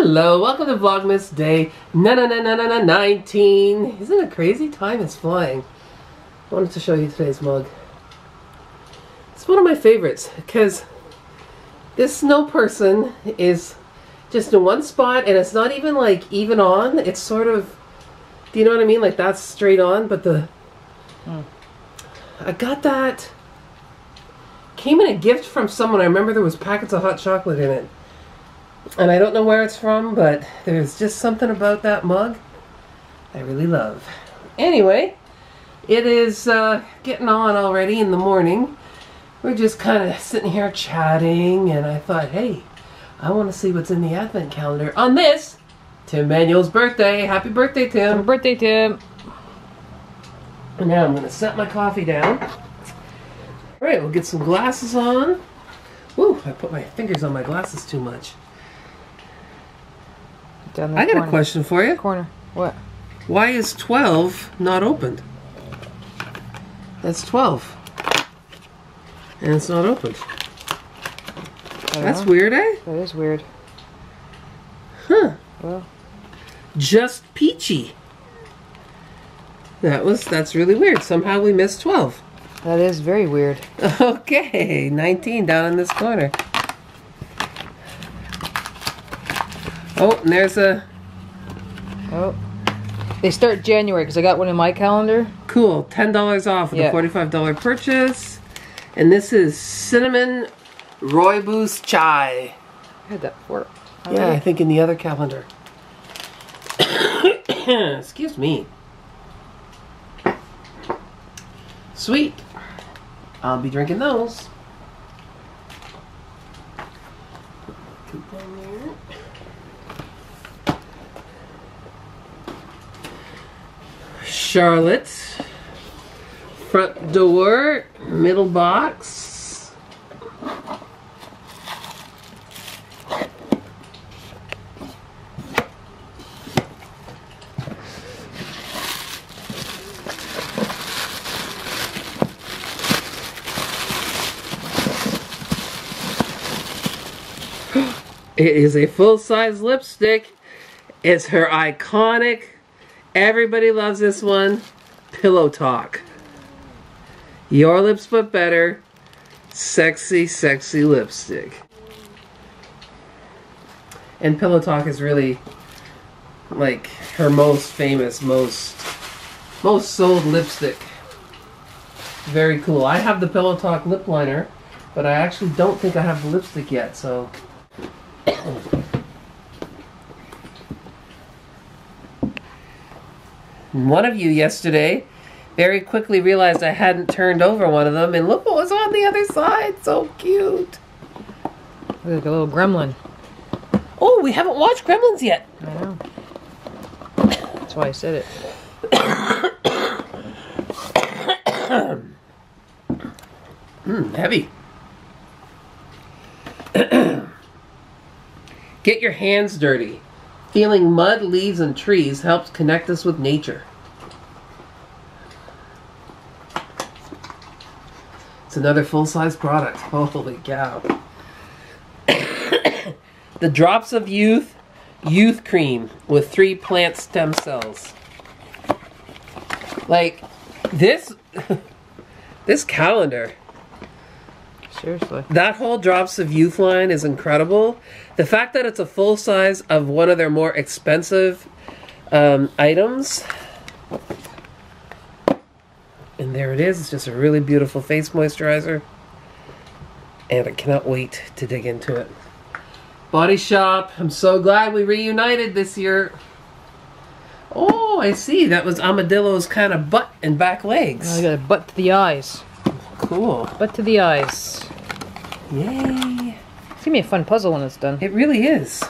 Hello, welcome to Vlogmas Day 19. Isn't it crazy? Time is flying. I wanted to show you today's mug. It's one of my favorites because this snow person is just in one spot and it's not even like even on. It's sort of, do you know what I mean? Like that's straight on, but the... I got that. Came in a gift from someone. I remember there was packets of hot chocolate in it. And I don't know where it's from, but there's just something about that mug I really love. Anyway, it is getting on already in the morning. We're just kind of sitting here chatting, and I thought, hey, I want to see what's in the advent calendar on this Tim Manuel's birthday. Happy birthday, Tim. Happy birthday, Tim. And now I'm going to set my coffee down. All right, we'll get some glasses on. Ooh, I put my fingers on my glasses too much. I got a question for you. Corner. What? Why is 12 not opened? That's 12. And it's not opened. That's weird, eh? That is weird. Huh. Well. Just peachy. That's really weird. Somehow we missed 12. That is very weird. Okay, 19 down in this corner. Oh, and there's a... Oh. They start January, because I got one in my calendar. Cool. $10 off with a $45 purchase. And this is Cinnamon Rooibos Chai. I had that before. Yeah, I think in the other calendar. Excuse me. Sweet. I'll be drinking those. Keep them there. Charlotte, front door, middle box. It is a full-size lipstick. It's her iconic. Everybody loves this one. Pillow Talk. Your lips but better. Sexy, sexy lipstick. And Pillow Talk is really like her most famous, most sold lipstick. Very cool. I have the Pillow Talk lip liner, but I actually don't think I have the lipstick yet, so... One of you yesterday very quickly realized I hadn't turned over one of them, and look what was on the other side. So cute. Like a little gremlin. Oh, we haven't watched Gremlins yet. I know. That's why I said it. Heavy. Get your hands dirty. Feeling mud, leaves, and trees helps connect us with nature. It's another full-size product. Holy cow. The Drops of Youth Youth Cream with 3 plant stem cells. Like, this... this calendar... Seriously. That whole Drops of Youth line is incredible. The fact that it's a full size of one of their more expensive items. And there it is. It's just a really beautiful face moisturizer. And I cannot wait to dig into it. Body Shop. I'm so glad we reunited this year. Oh, I see. That was Amadillo's kind of butt and back legs. I got a butt to the eyes. Cool. Butt to the eyes. Yay. It's gonna be a fun puzzle when it's done. It really is.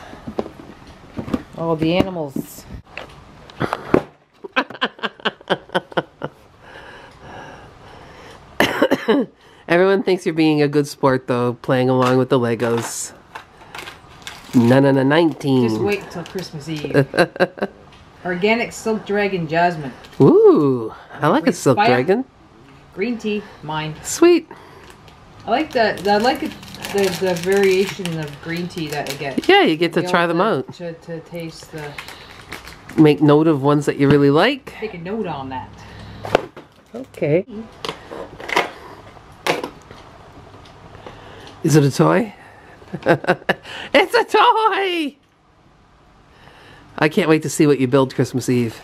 All the animals. Everyone thinks you're being a good sport though, playing along with the Legos. 19. Just wait till Christmas Eve. Organic silk dragon jasmine. Ooh, I like a silk dragon. Green tea, mine. Sweet. I like that. I like it. the variation of green tea that I get. Yeah, you get to try them out. To taste the... Make note of ones that you really like. Take a note on that. Okay. Is it a toy? It's a toy! I can't wait to see what you build Christmas Eve.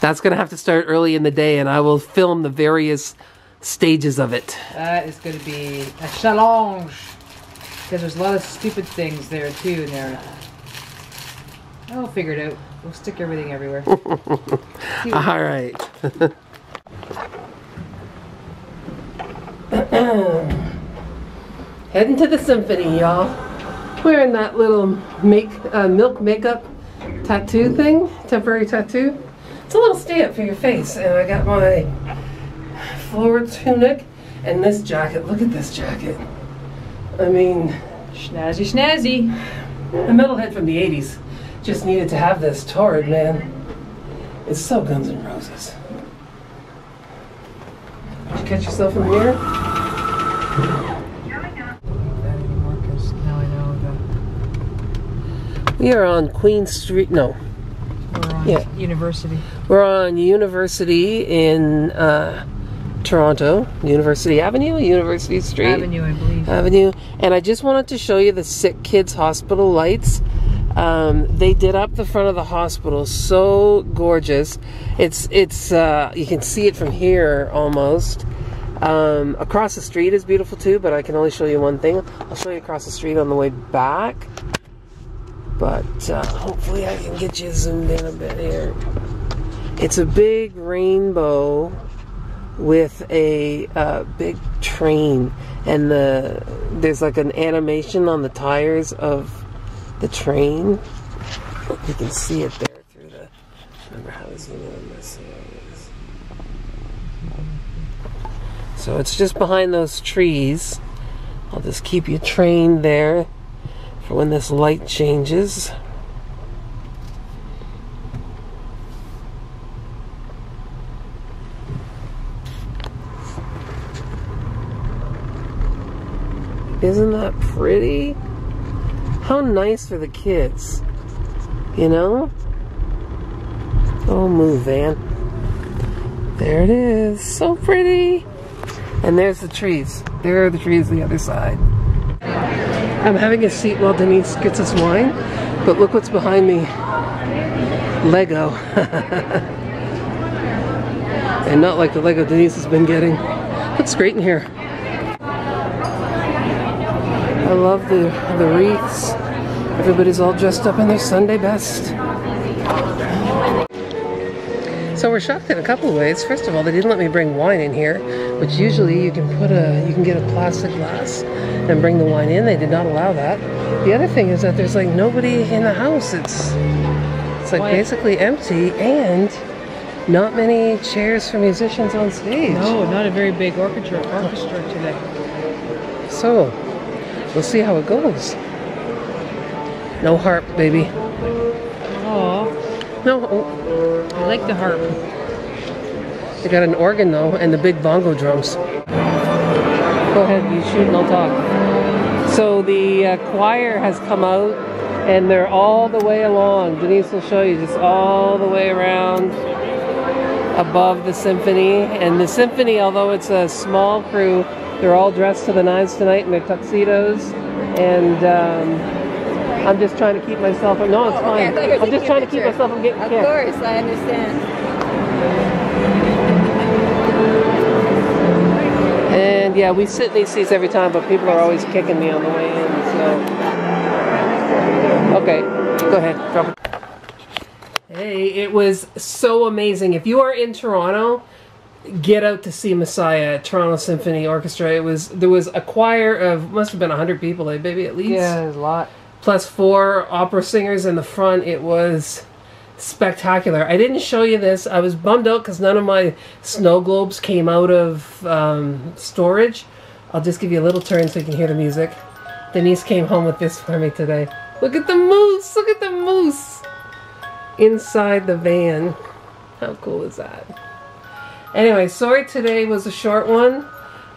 That's going to have to start early in the day, and I will film the various stages of it. That is going to be a challenge. Because there's a lot of stupid things there, too. And there. I'll figure it out. We'll stick everything everywhere. All right. Heading to the symphony, y'all. Wearing that little milk makeup tattoo thing, temporary tattoo. It's a little stay-up for your face, and I got my forward tunic and this jacket. Look at this jacket. I mean, schnazzy, schnazzy. A metalhead from the 80s just needed to have this torrid, man. It's so Guns N' Roses. Did you catch yourself in the mirror? We are on Queen Street. No. We're on University. We're on University in Toronto. University Avenue? University Street? Avenue, I believe. Avenue. And I just wanted to show you the Sick Kids Hospital lights. They did up the front of the hospital. So gorgeous. It's you can see it from here almost. Across the street is beautiful too, but I can only show you one thing. I'll show you across the street on the way back. But hopefully I can get you zoomed in a bit here. It's a big rainbow with a big train, and there's like an animation on the tires of the train. You can see it there through the... Remember how this Messiah is. So it's just behind those trees. I'll just keep you trained there for when this light changes. Isn't that pretty? How nice for the kids, you know? Oh, move, Van. There it is. So pretty. And there's the trees. There are the trees on the other side. I'm having a seat while Denise gets us wine, but look what's behind me. Lego. And not like the Lego Denise has been getting. Looks great in here. I love the wreaths. Everybody's all dressed up in their Sunday best. So we're shocked in a couple of ways. First of all, they didn't let me bring wine in here, which usually you can get a plastic glass and bring the wine in. They did not allow that. The other thing is that there's like nobody in the house. It's like basically empty, and not many chairs for musicians on stage. No, not a very big orchestra today. So we'll see how it goes. No harp, baby. Aww. No. Oh. I like the harp. They got an organ though, and the big bongo drums. Go ahead, you shoot and I'll talk. So the choir has come out, and they're all the way along. Denise will show you, just all the way around above the symphony. And the symphony, although it's a small crew, they're all dressed to the nines tonight in their tuxedos, and I'm just trying to keep myself... No, it's fine. Okay, I'm just trying to keep myself from getting kicked. Of course, I understand. And yeah, we sit in these seats every time, but people are always kicking me on the way in, so... Okay, go ahead. Drop it. Hey, it was so amazing. If you are in Toronto, get out to see Messiah, Toronto Symphony Orchestra. There was a choir of, must have been 100 people, like, maybe at least. Yeah, a lot. Plus 4 opera singers in the front. It was spectacular. I didn't show you this. I was bummed out because none of my snow globes came out of storage. I'll just give you a little turn so you can hear the music. Denise came home with this for me today. Look at the moose! Look at the moose! Inside the van. How cool is that? Anyway, sorry today was a short one,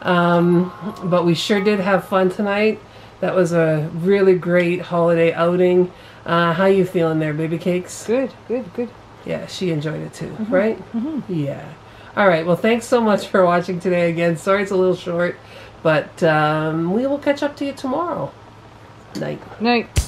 but we sure did have fun tonight. That was a really great holiday outing. How you feeling there, baby cakes? Good, good, good. Yeah, she enjoyed it too, mm-hmm. right? Mm-hmm. Yeah. All right, well, thanks so much for watching today again. Sorry it's a little short, but we will catch up to you tomorrow. Night. Night.